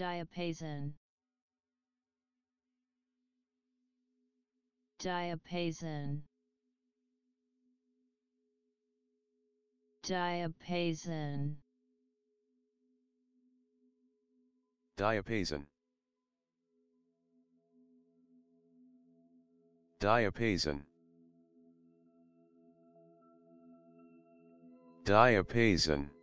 Diapason. Diapason. Diapason. Diapason. Diapason. Diapason.